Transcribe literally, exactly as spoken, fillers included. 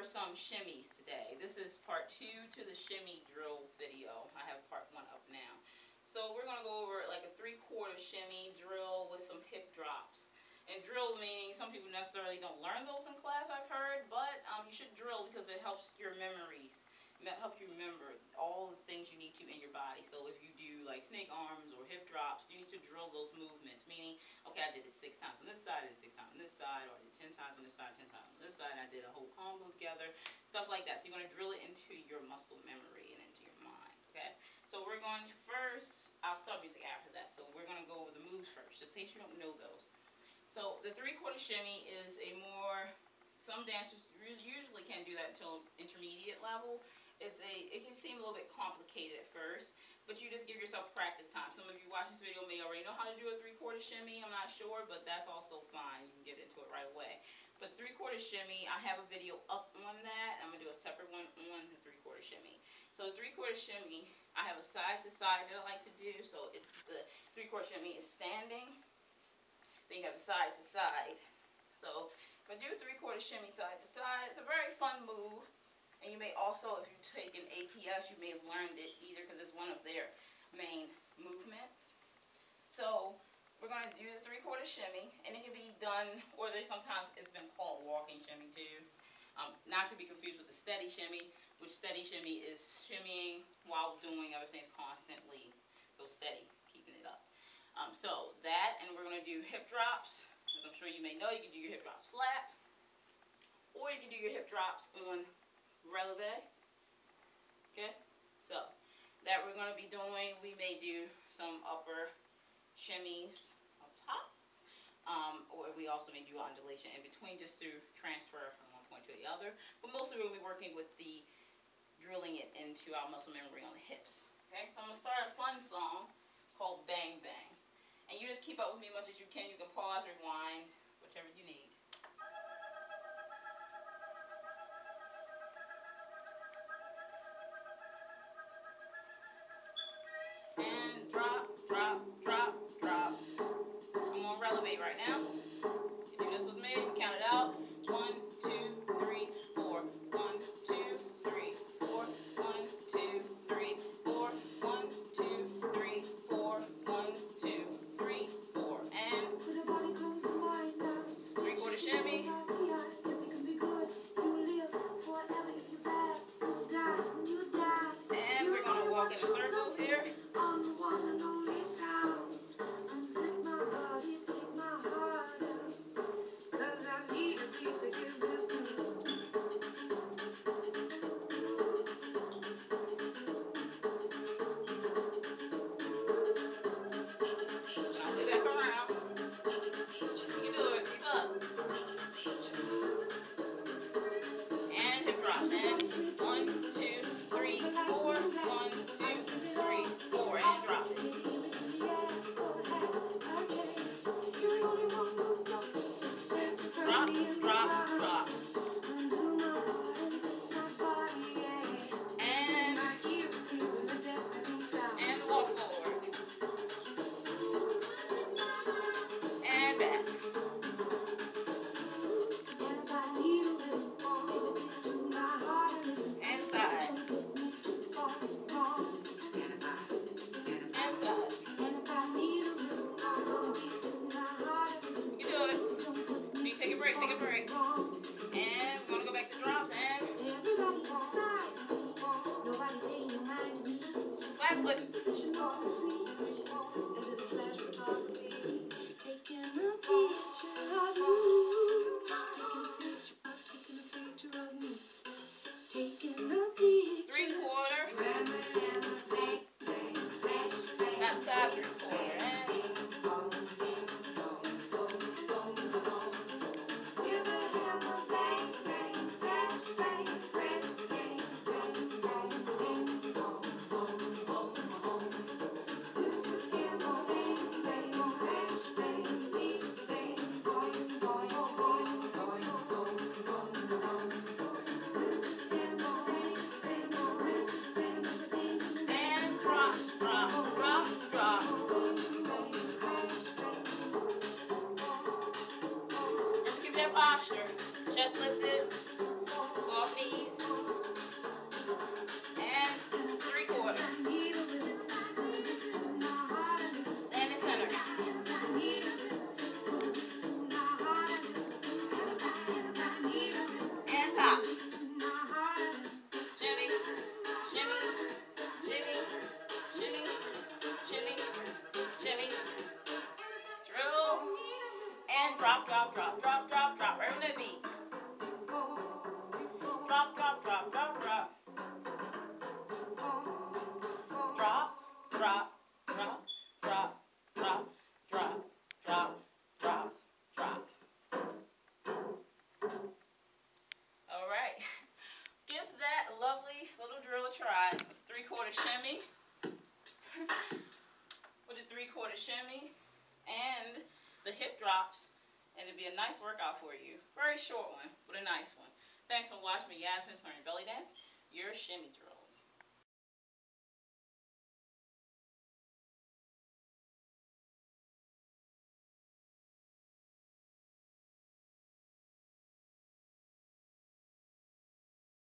over some shimmies today. This is part two to the shimmy drill video. I have part one up now. So we're going to go over like a three-quarter shimmy drill with some hip drops. And drill meaning some people necessarily don't learn those in class, I've heard, but um, you should drill because it helps your memories, help you remember all the things you need to in your body. So if you do like snake arms or hip drops, you need to drill those movements, meaning, okay, I did it six times on this side, I did it six times on this side, or I did ten times on this side, ten times on this side, and I did a whole combo together, stuff like that. So you're going to drill it into your muscle memory and into your mind, okay? So we're going to first, I'll start music after that, so we're going to go over the moves first, just in case you don't know those. So the three-quarter shimmy is a more, some dancers usually can't do that until intermediate level. It's a, it can seem a little bit complicated at first, but you just give yourself practice time. Some of you watching this video may already know how to do a three-quarter shimmy, I'm not sure, but that's also fine. You can get into it right away. But three-quarter shimmy, I have a video up on that. I'm going to do a separate one on the three-quarter shimmy. So the three-quarter shimmy, I have a side-to-side that I like to do. So it's the three-quarter shimmy is standing. Then you have the side to side. So if I do a three-quarter shimmy side to side, it's a very fun move. And you may also, if you've taken A T S, you may have learned it either because it's one of their main movements. So we're going to do the three-quarter shimmy, and it can be done, or they sometimes it's been called walking shimmy too. Um, not to be confused with the steady shimmy, which steady shimmy is shimmying while doing other things constantly. So steady, keeping it up. Um, so that, and we're going to do hip drops. As I'm sure you may know, you can do your hip drops flat, or you can do your hip drops on releve. Okay, so that we're going to be doing. We may do some upper shimmies up top, um, or we also may do undulation in between just to transfer from one point to the other. But mostly we'll be working with the drilling it into our muscle memory on the hips. Okay, so I'm going to start a fun song called Bang Bang. And you just keep up with me as much as you can. You can pause, rewind, whatever you need. And drop, drop, drop, drop. I'm on releve right now. You do this with me, you count it out. One, two, three, four. One, two, three, four. One, two, three, four. One, two, three, four. One, two, three, four, and three quarter shimmy. And we're going to walk in circles here. Posture, chest lifted. of these and three quarters. Drop, drop, drop, drop, drop, drop. Where would it be? Drop, drop, drop, drop, drop. Drop, drop, drop, drop, drop, drop, drop, drop, drop. All right. Give that lovely little drill a try. Three-quarter shimmy. With a three-quarter shimmy and the hip drops. And it'd be a nice workout for you. Very short one, but a nice one. Thanks for watching me, Yasaman's Learning Belly Dance, your shimmy drill.